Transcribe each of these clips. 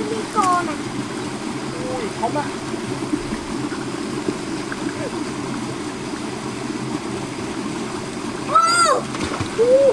Nico này. Ui, không ạ. Wow.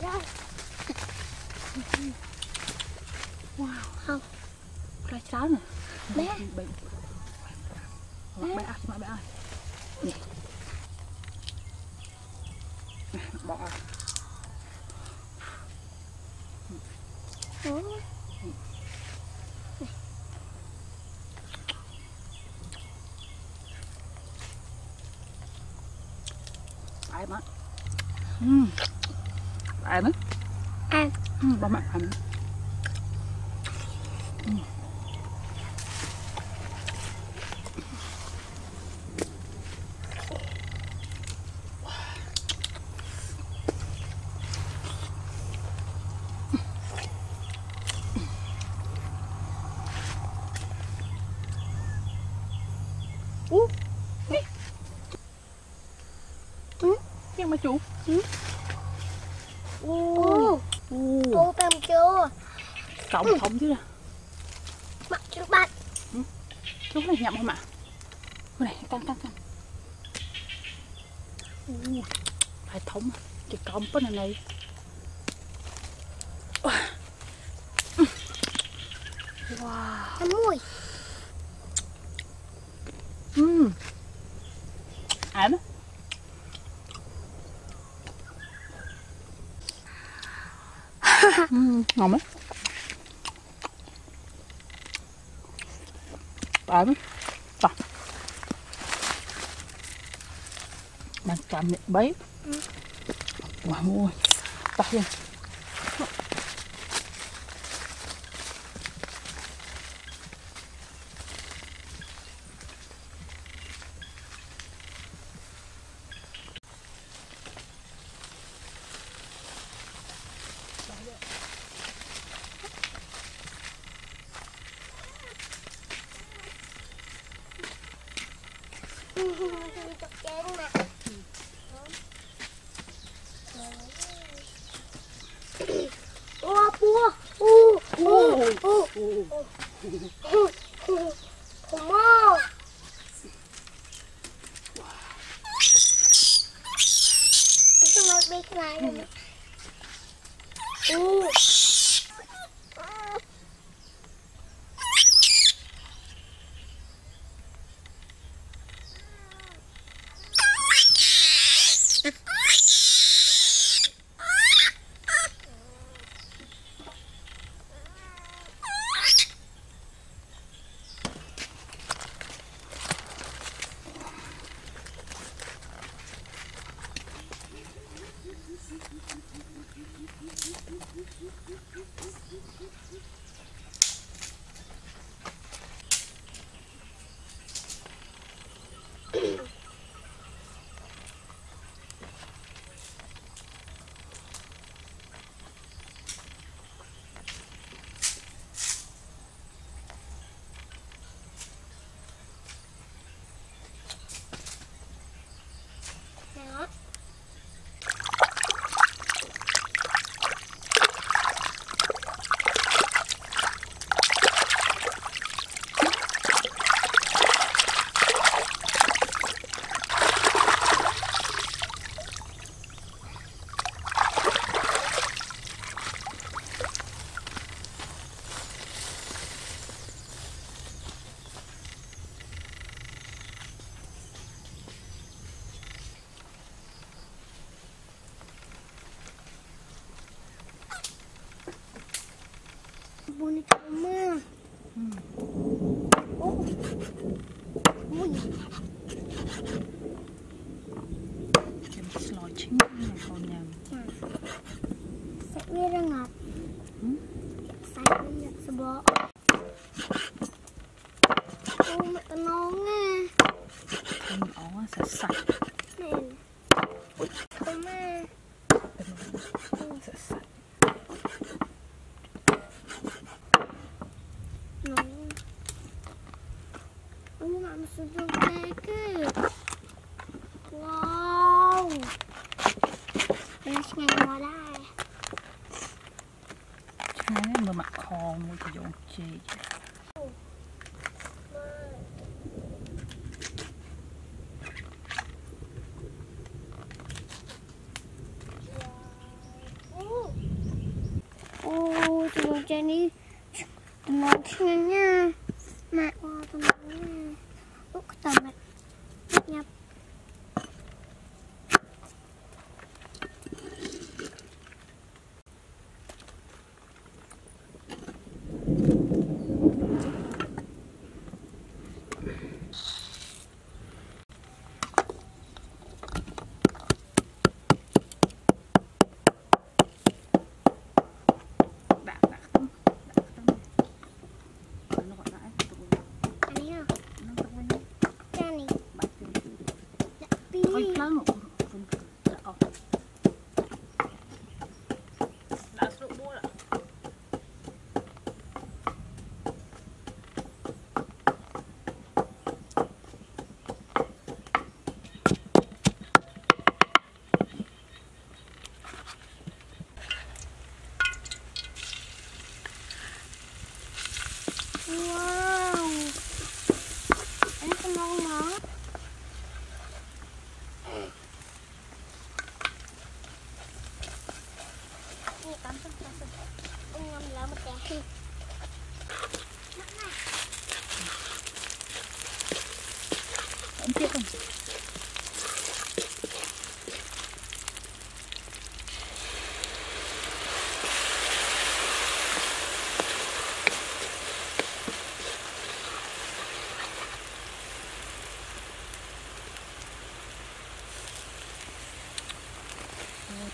Ra. Wow, không. Rồi sao nữa? Bé. Bé. Bé ăn mà bé ơi. Nè. Bỏ. Ủa. Ai mà. Ăn đấy. Ăn. Ừ, bà mẹ ăn. Ừ. Ủa. Ừ. Nhưng mà chú. Ừ. Ô cam chưa? Cộng không chứ nè. Mặt chưa bạch. Chú này nhậm không ạ? Cái này căng. Phải thống chỉ cộng cái này này. Wow. Ăn mùi. Ăn. Ngon lắm. Bám. Bám. 600 bấy. Wow ôi, to luôn. Jenny, teman-temannya, mak, temannya, ketemu, nyap. Wow, ini kenal nggak?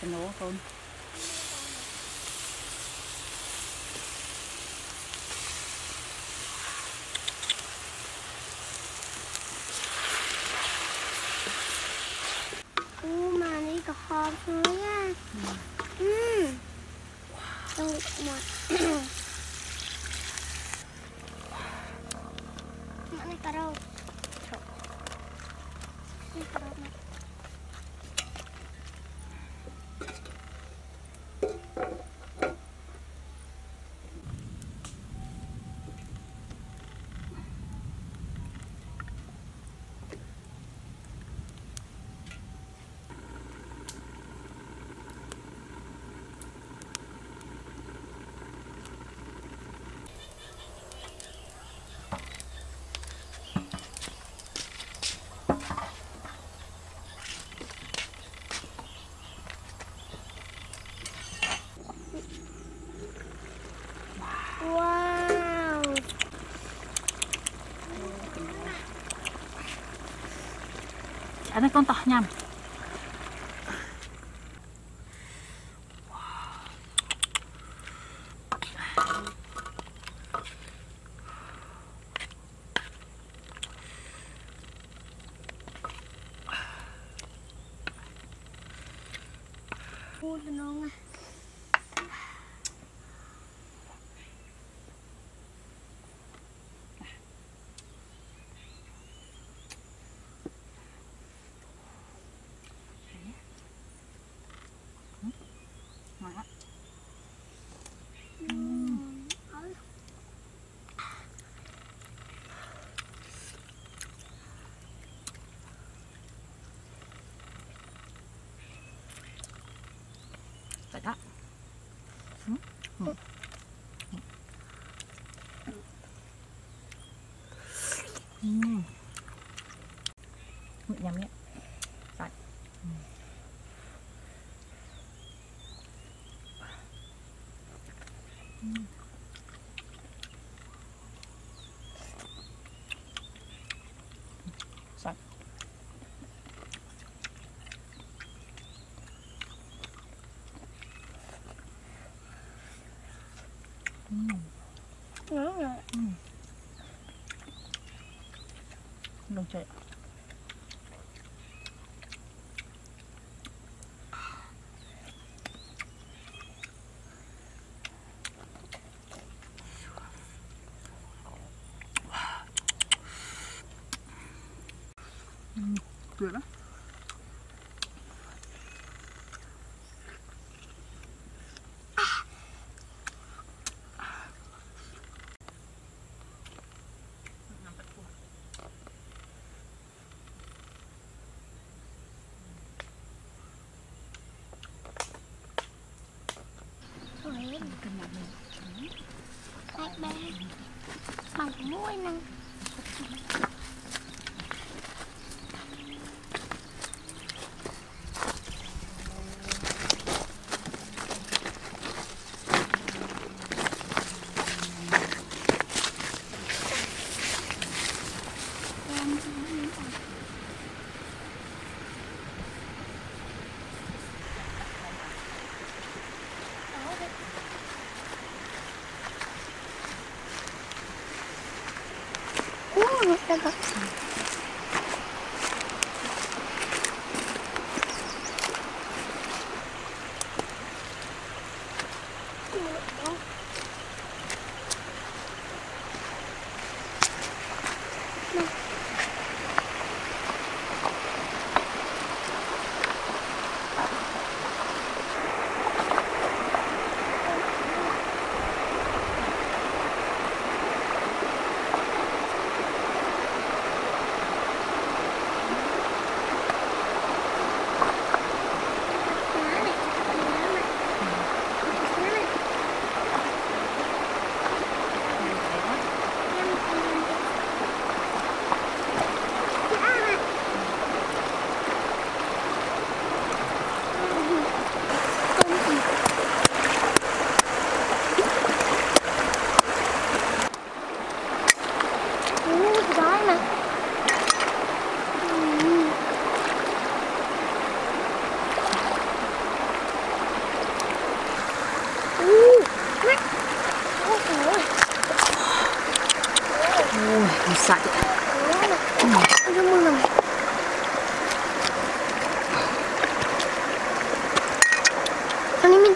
to north on. Ủa mà đi cả hộp rồi nha. Wow. Mà đi cả đâu. Đi cả đâu mà. Ini contohnya. Oh, senang. Like that. Mm-hmm. Mm. Yummy. Right. Mm. Đúng rồi. Tuyệt lắm. Bé bằng mũi nè. Hãy subscribe cho kênh Ghiền Mì Gõ để không bỏ lỡ những video hấp dẫn.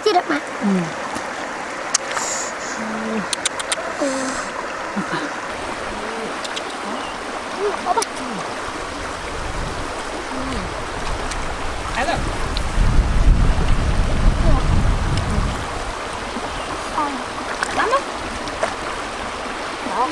记得吗？嗯。好吧。来了。来吧。好。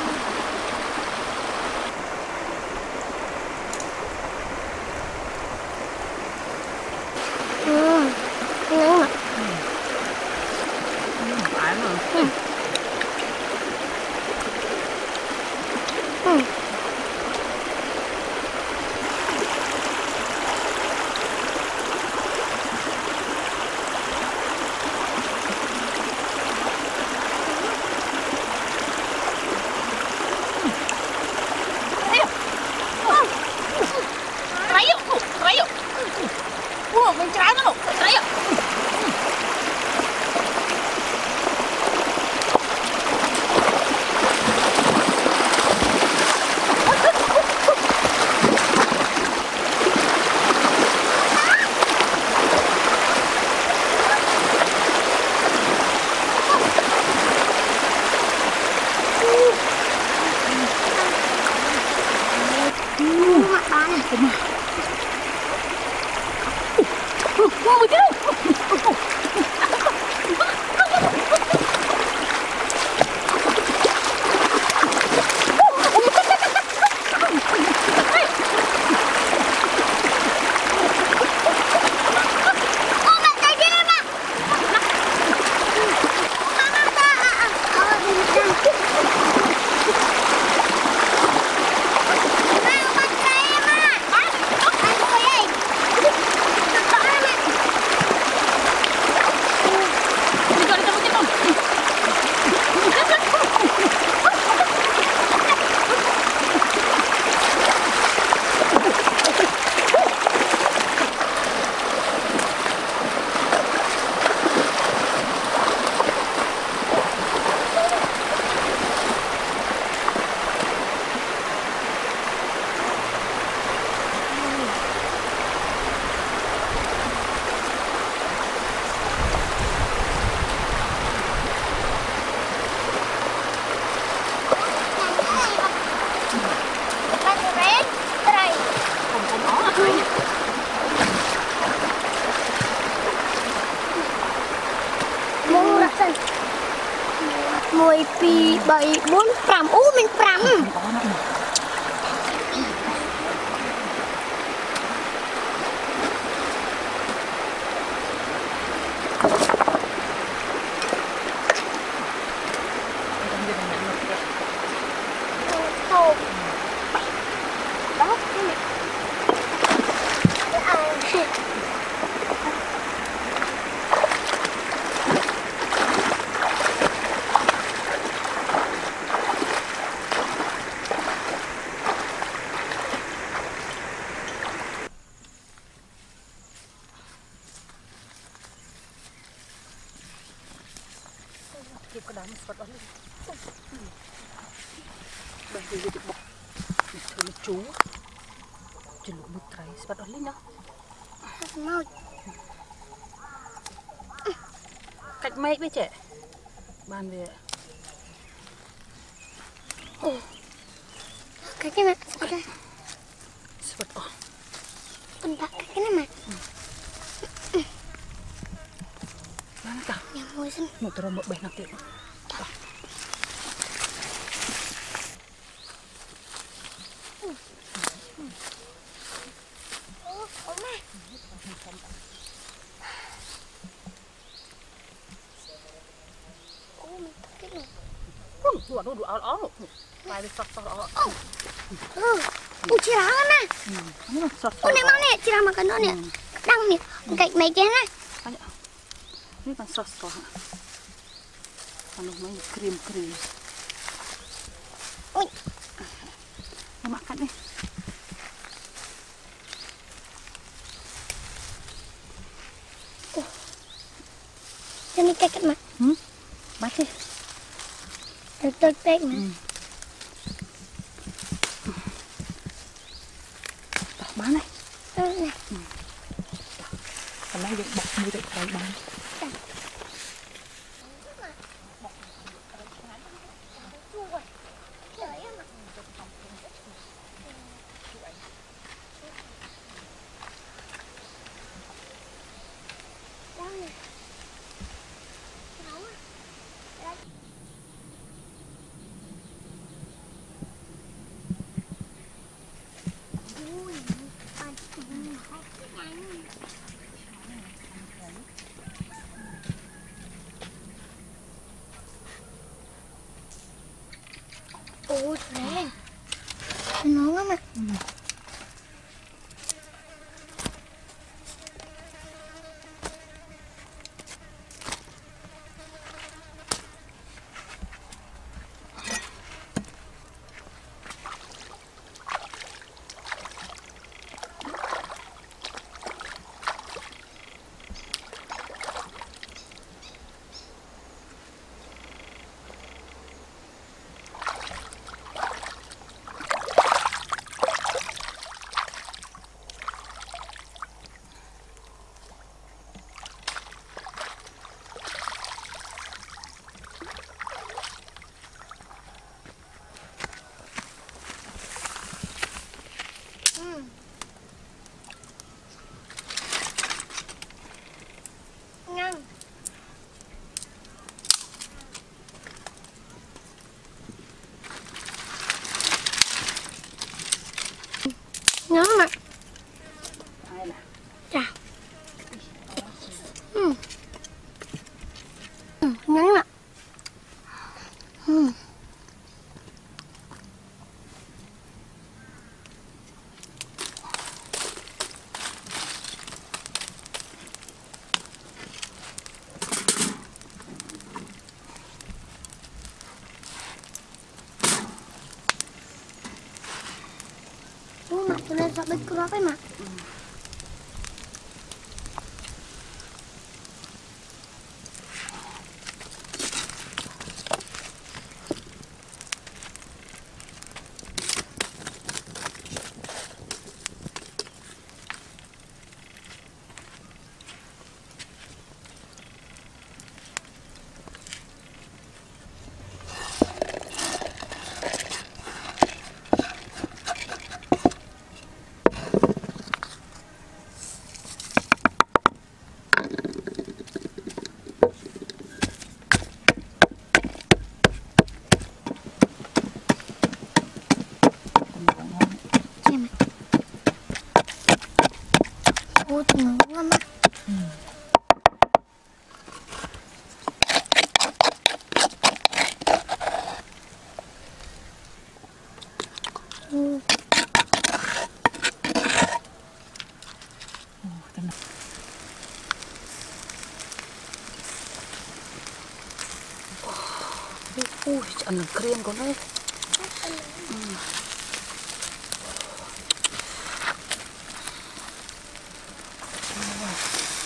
7, 8, 4, 5, mình 5. Cách mấy biết trẻ bàn về cái này okay. Mình đặt cái này mà bán cả nhà môi xin một tờ 175 triệu. Chị makan nó nè, đang nè, gạch mấy cái này. Ini kan sosok. Kalau main krim. Oi. Makan nih. Oh. Ini keket mah. Masih. Terus baik mah. Mana? Hôm nay được bọc như vậy phải bán. Ôi trời, ngon lắm mà. Ngon mà. Chà. Ngon mà. Tôi lên dọc bên cửa với mà. Ui, ăn được riêng con đấy.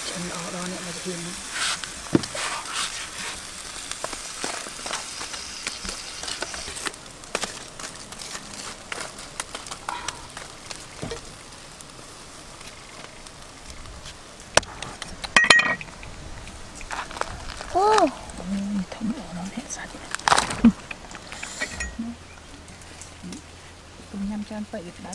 Chân đó đó nè là riêng. Ô, thấm đỏ nó hết sạch rồi. Tôi nhằm cho anh bậy đá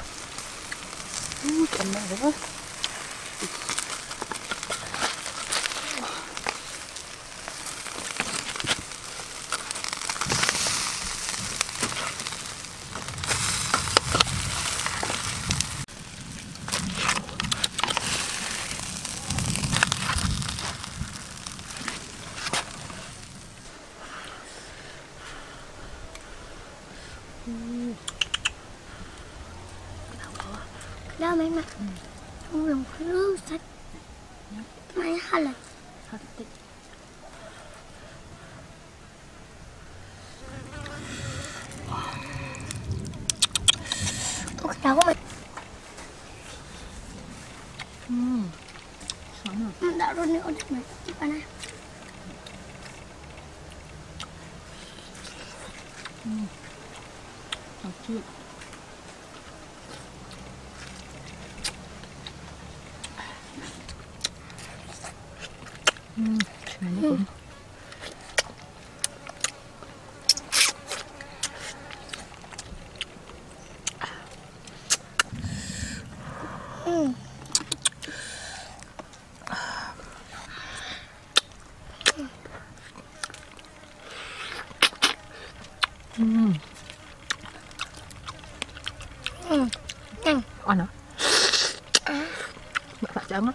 Cầm này đó. Đó mấy mặt. Không lòng phải rưu sạch. Mấy hả là hả tích. Ôi đau của mình. Sống rồi. Đã rút nữa được mấy bà này. Đau chưa. này nó cũng ăn nữa bạn phải chấm á.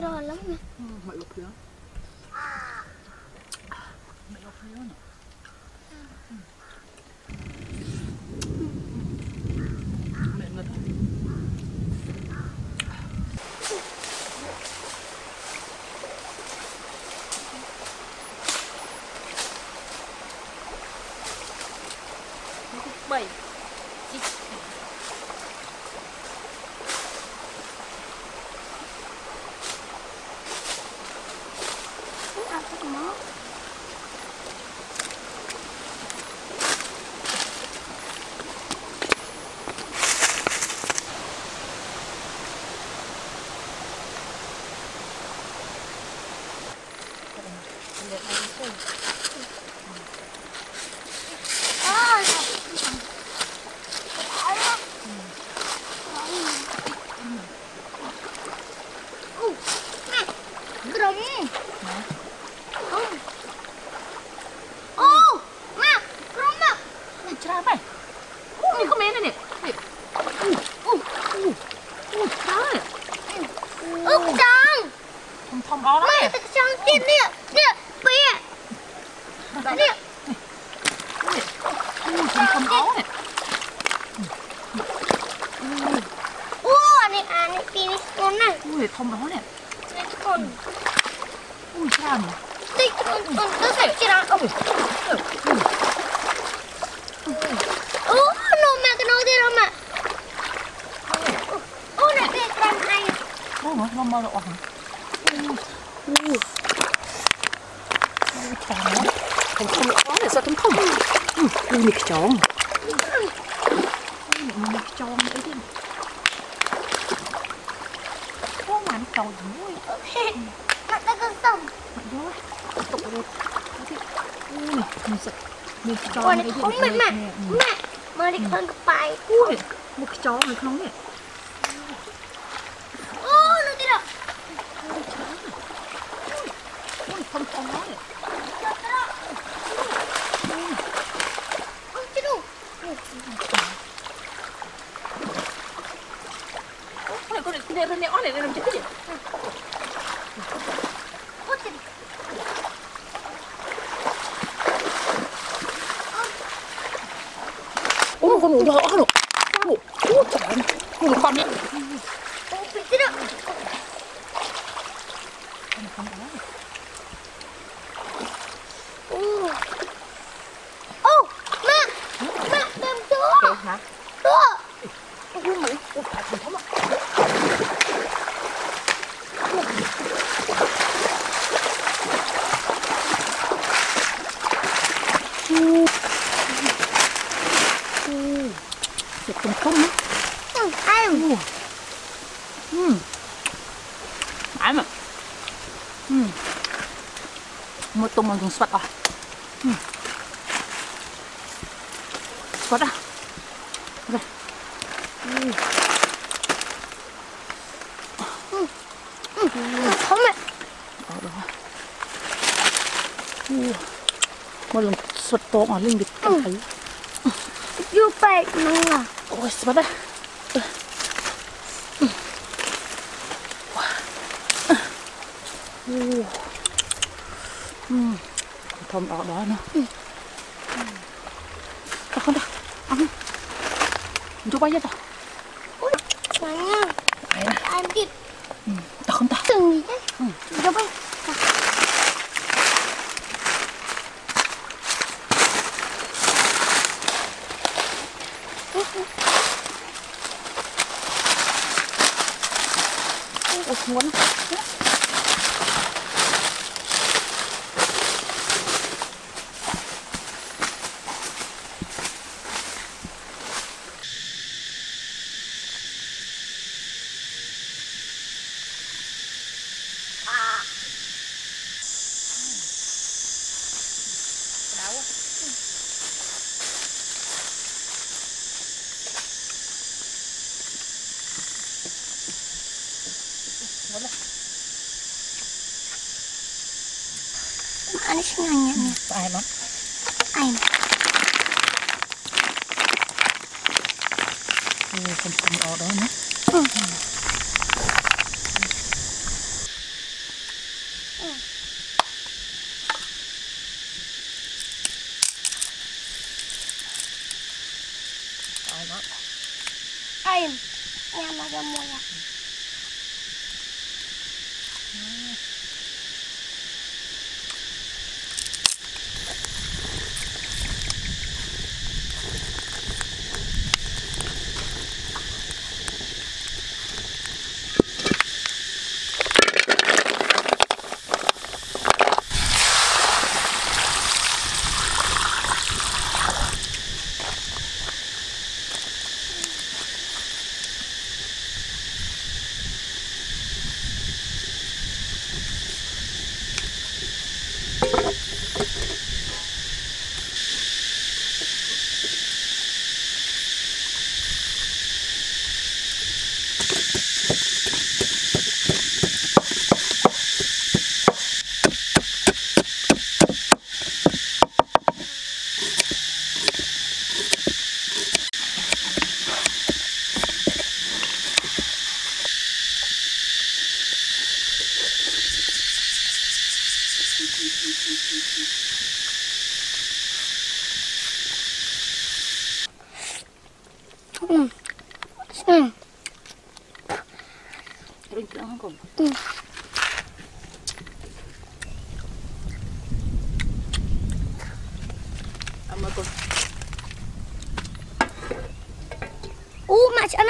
Ngon lắm nha. Mày lục nữa. Mày lục nữa nè. Mẹ ngất. Bảy. Một dùng suất à, suất à, rồi, không mẹ, một lần suất to mà linh bị cắn thấy, yêu bạch nữa, ôi suất à, Thơm đỏ đó nữa. Không đâu, ăn. Chú bay chết rồi. Ui, ăn thịt. Tao không tao. Từng gì chứ? Chú bay. Muốn Ano siya nga niya? Ay mo? Ay mo. Ay, kung order na. Ay mo. Ay mo. Nyamaga mo niya.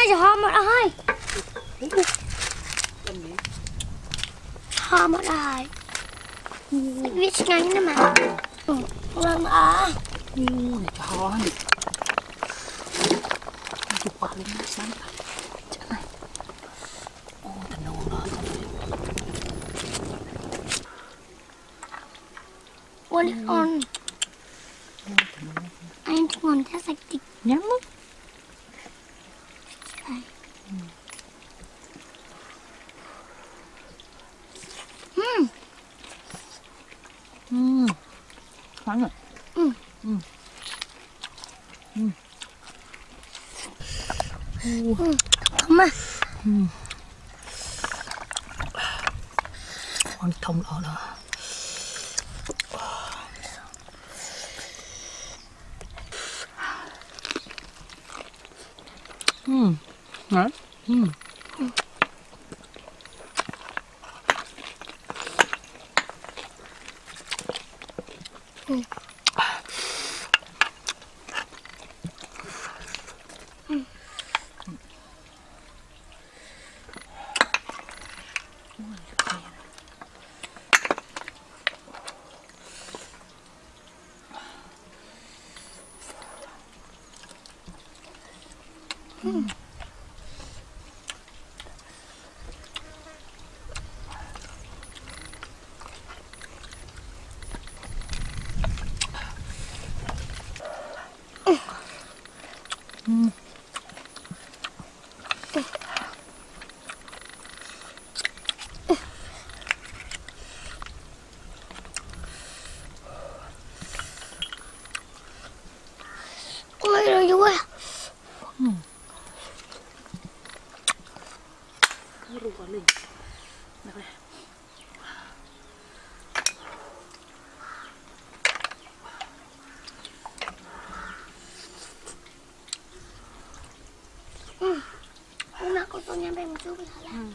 Hãy subscribe cho kênh Ghiền Mì Gõ để không bỏ lỡ 中间被我们揪给它了。嗯。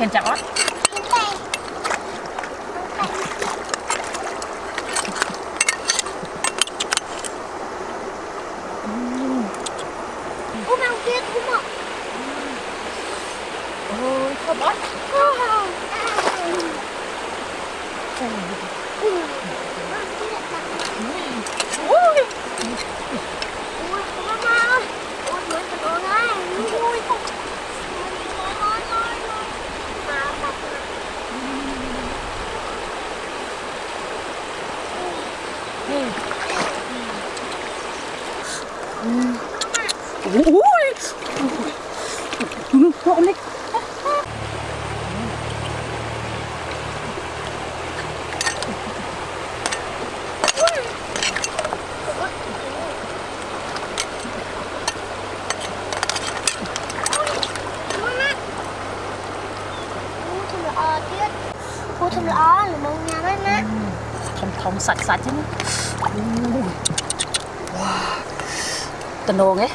Can chọn. Cô mang kia cũng mộng. Ôi, không bắt. Không sạch sạch chứ. Wow. Tình hồn ấy.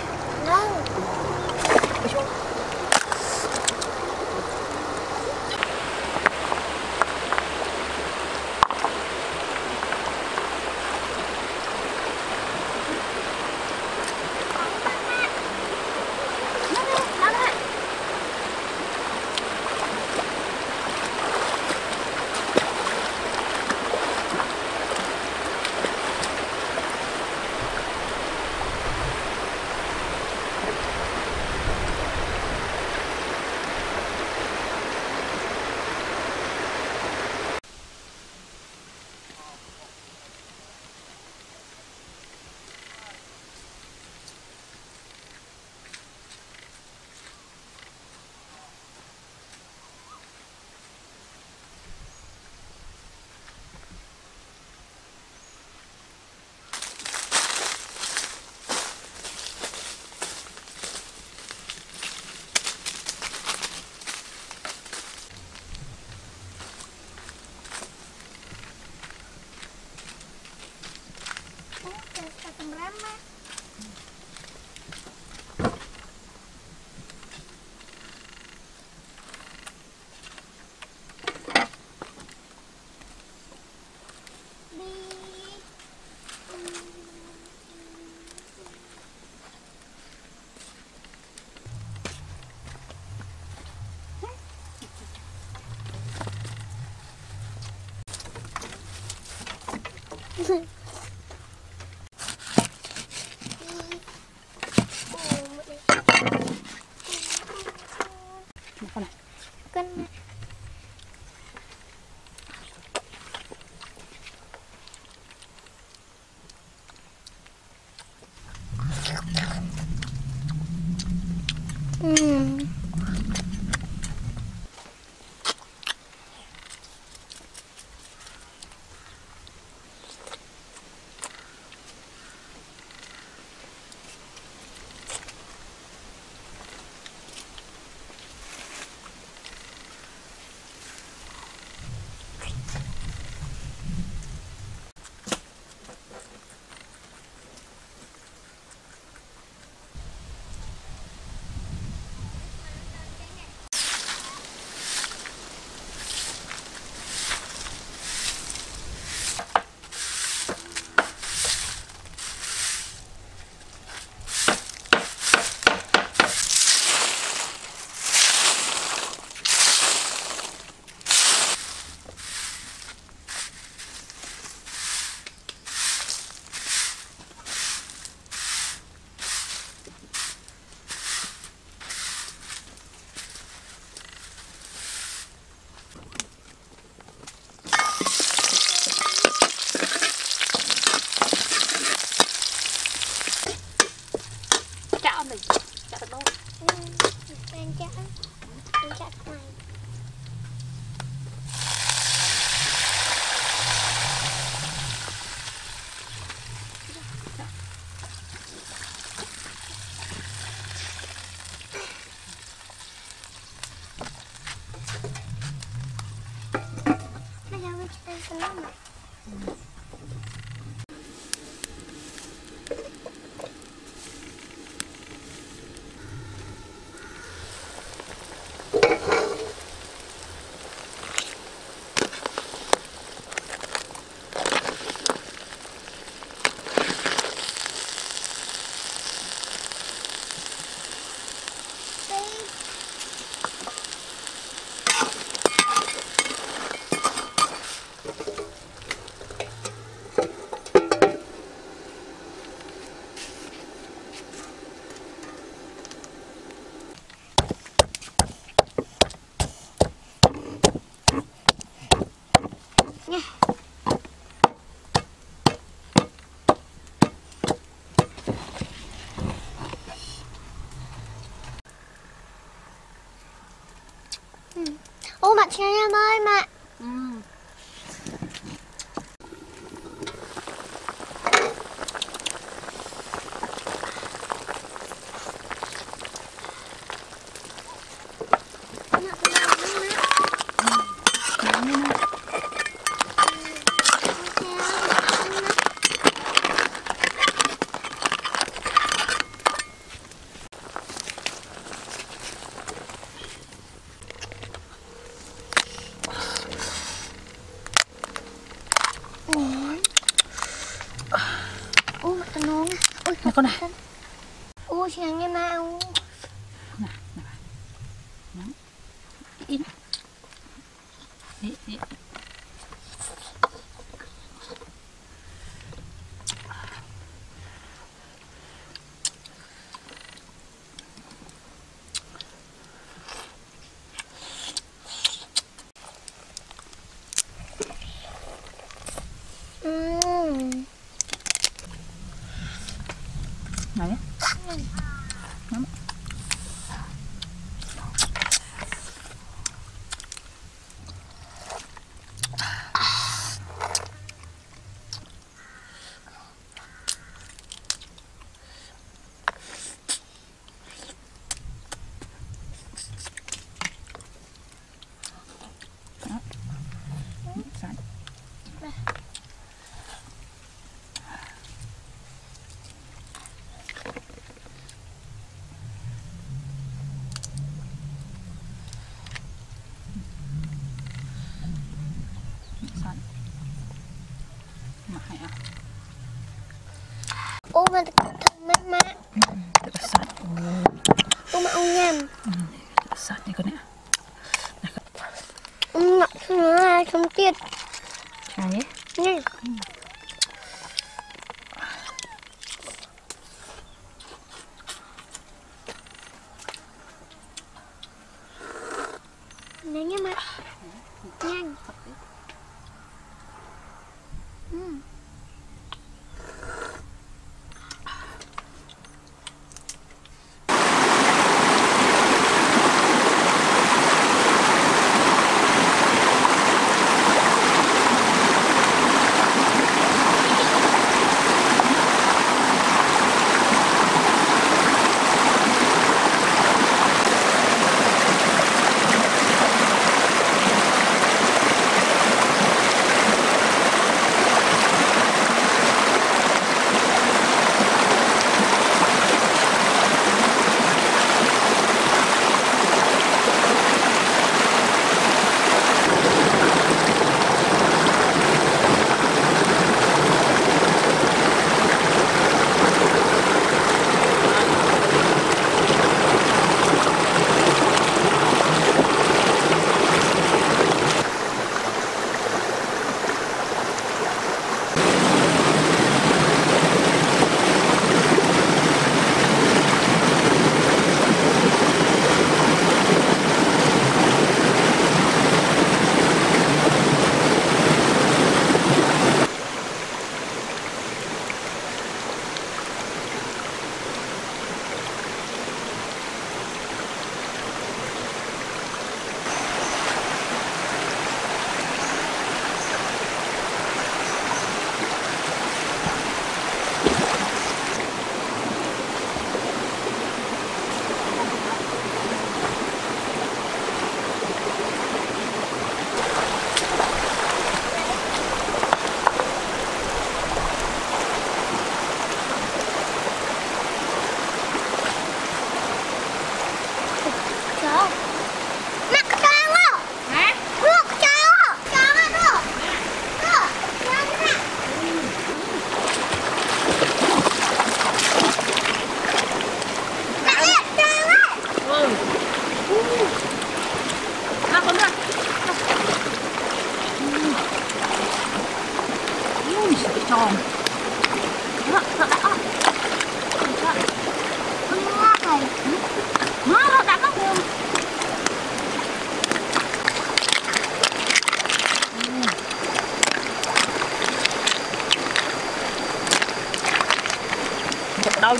ăn mình chặt được đâu. Ăn chặt này. Mặn nha em ơi, mặn. Con này. Ôi chị ăn em nào. Nè, nè bà. Nóng. Ít. Ít. Này nhé.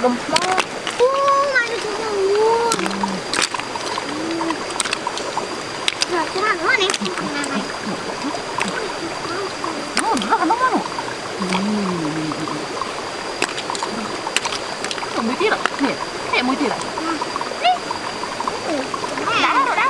Gemplak. Mana susu wood. Dah cerah mana ni? Oh, nak kena mana? Kau mesti lah. Ni, ni mesti lah. Ni. Dah dah dah.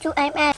Chúc em ăn.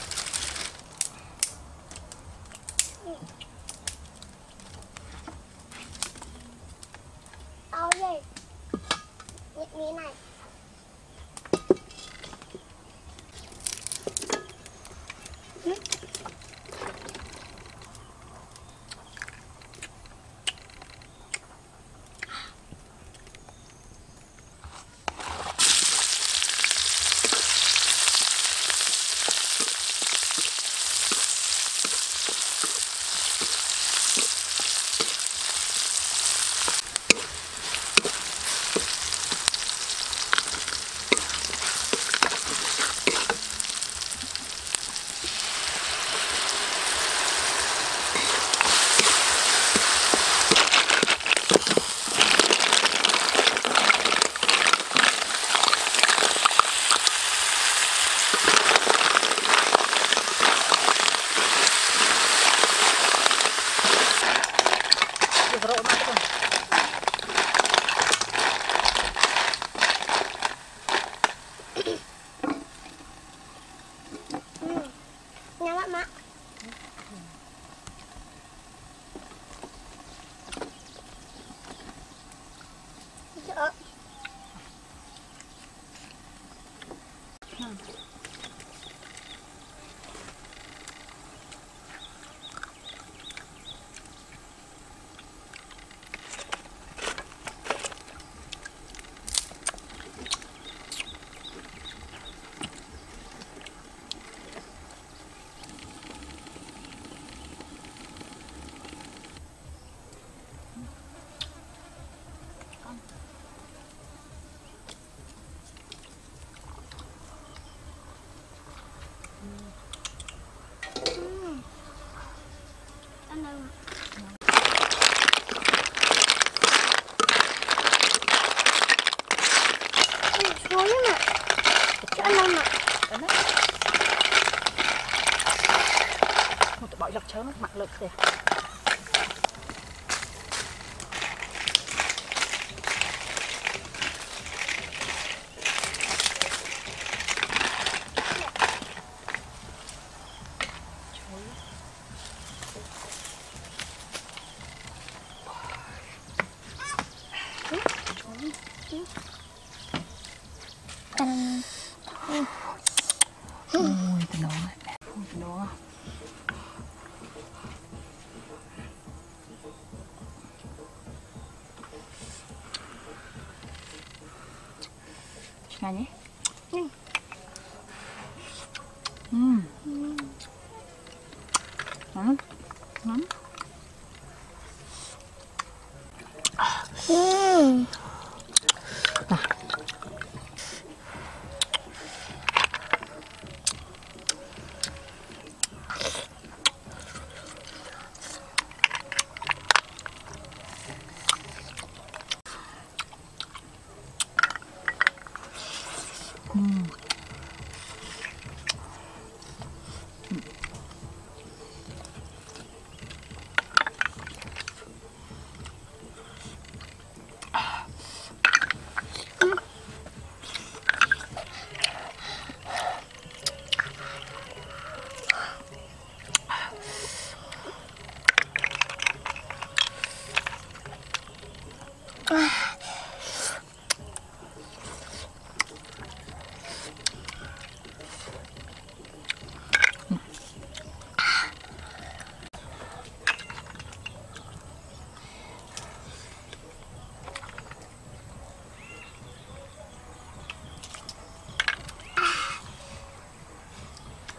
Look at this. Nani?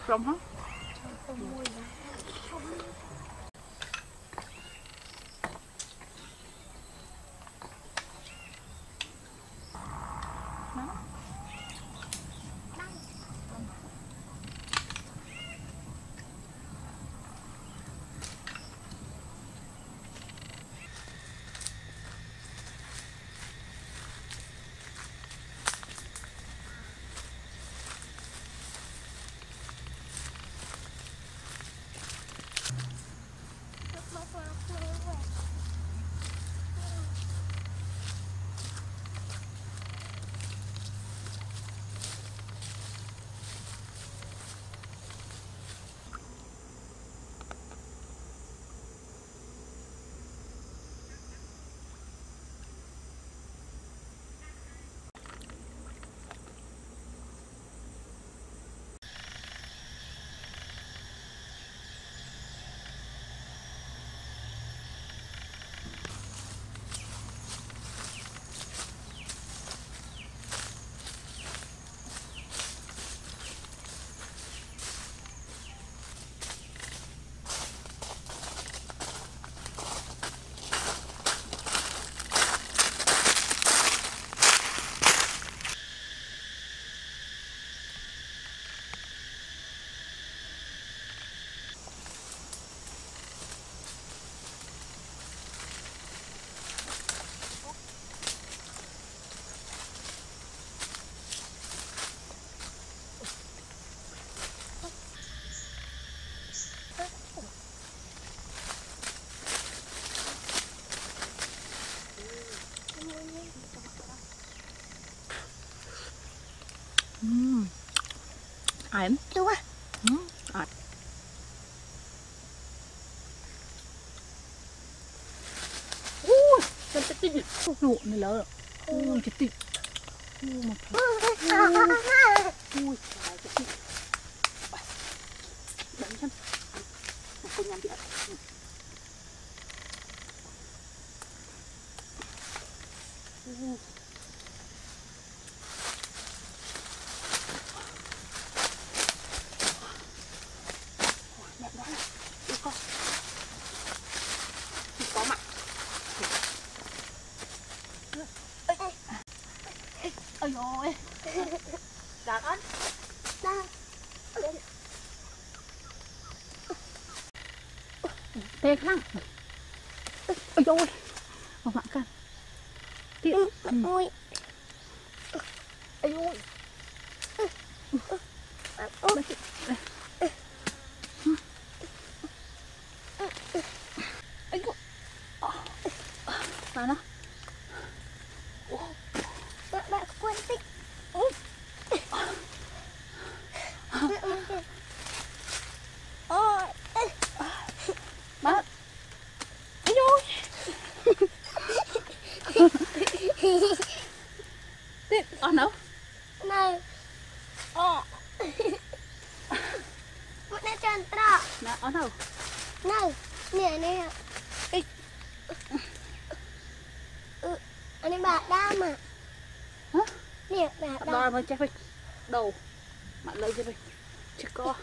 Không hả? ấm đúng không? Ui, cái gì ruộng này lỡ, ui cái gì, ui cái gì, đánh chân, con nhám điện. Ôi ôi, dạ con, đang, tê lắm, ôi ôi, một mạng con, tiếc, ôi, ôi ôi, ôi ôi, nó. Oh no? No. Oh. What did you draw? No. Oh no. No. Nè nè. Anh này bạc đam à? Hả? Nè bạc đam. Đo mới chắc phải đầu. Mặt lên cho mình. Chứ co.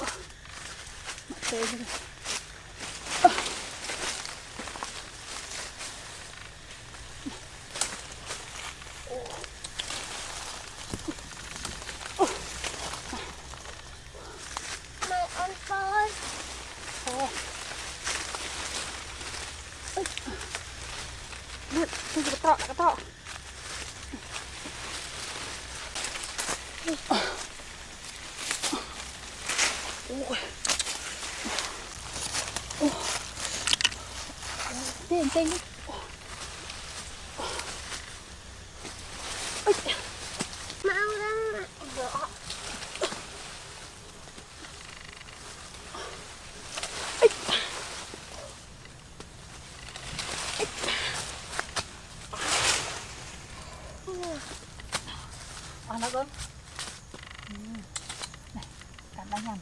Mặt tê cho mình. Cái thọ tiền tinh mau ra ăn nó cơm này cắn bánh nhầm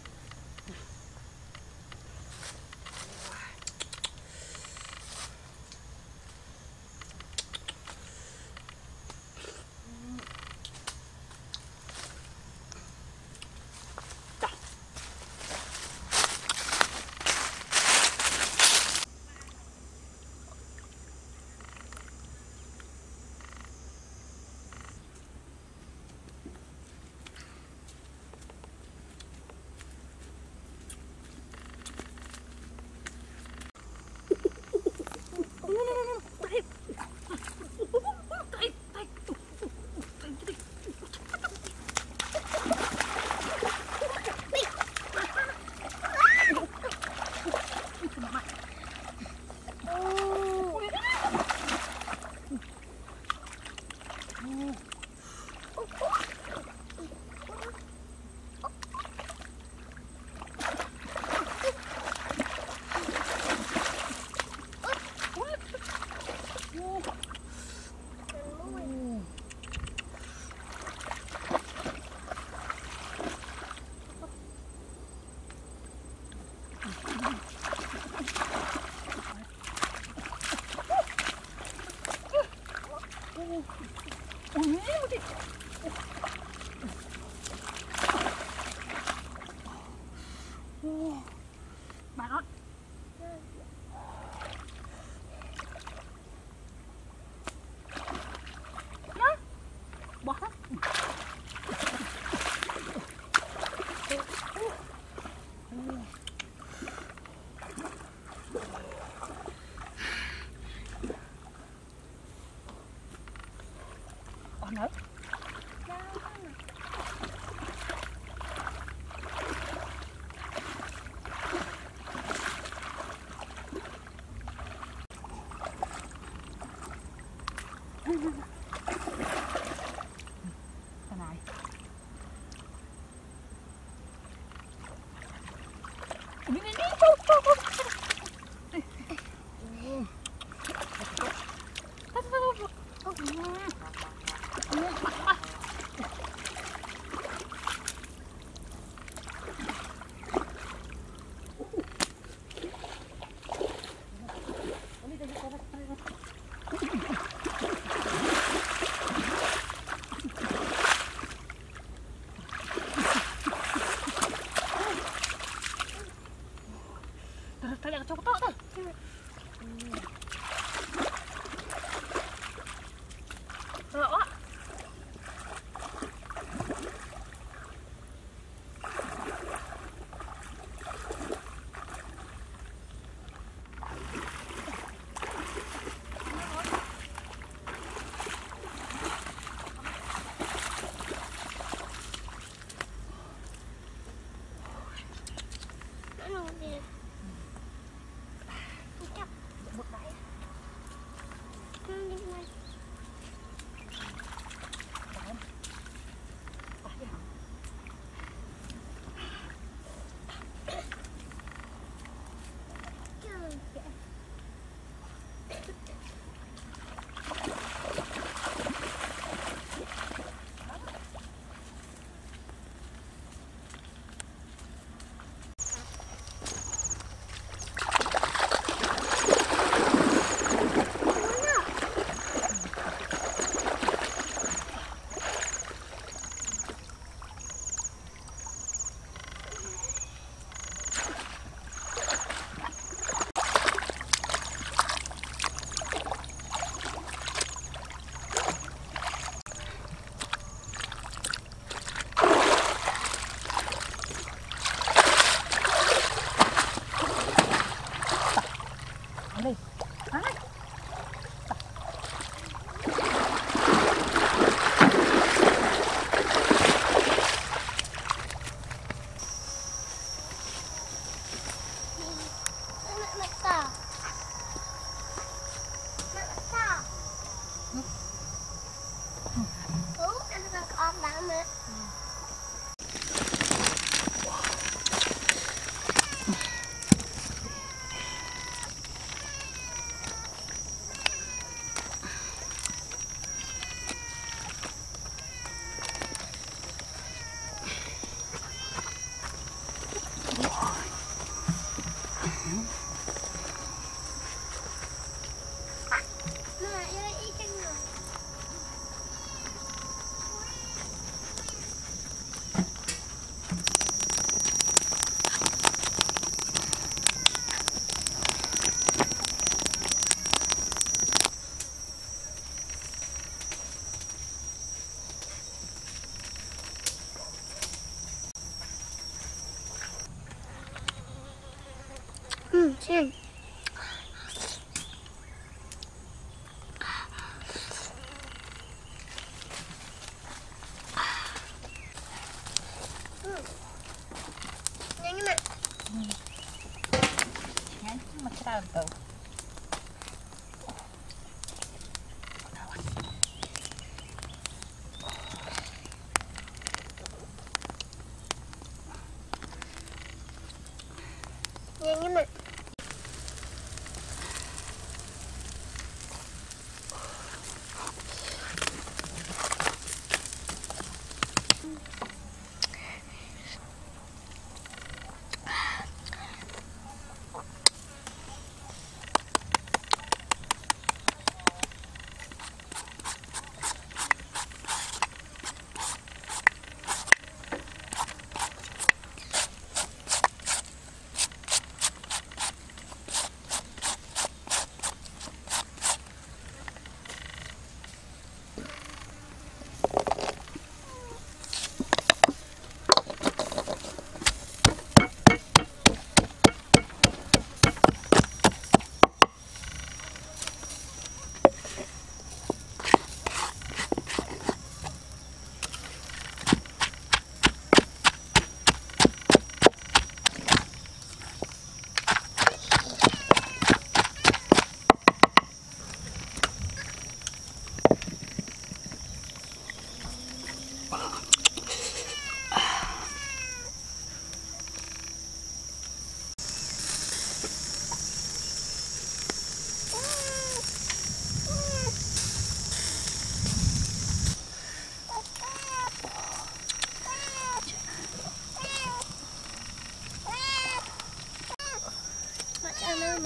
嗯。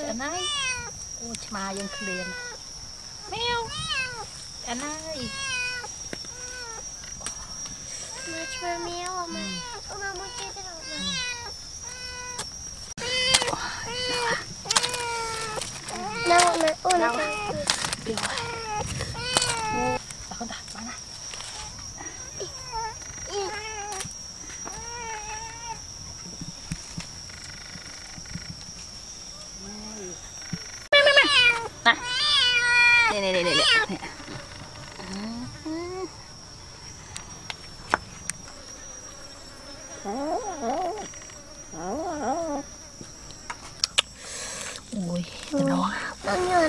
Chả nấy Ôi chả dân liền Mèo Chả nấy Mèo chả mèo à mẹ Ôi mẹ muốn chơi cái nào mẹ Đâu ạ mẹ Ôi nó phải Điều rồi Bà con đặt bán này Nè. Ui,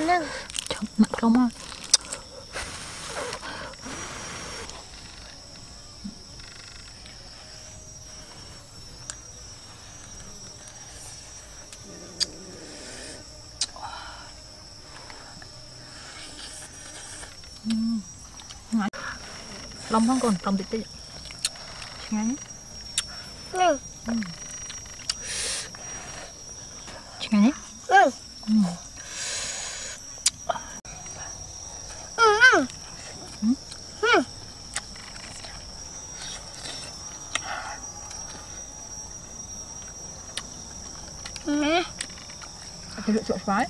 nó chấm mặt không ơi. Lòng không còn lòng tí ngắn ngắn cái lựa chọn phái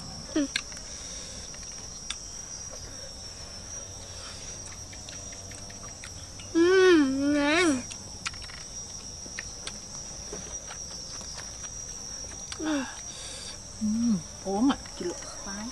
uống ạ, chị lựa khoái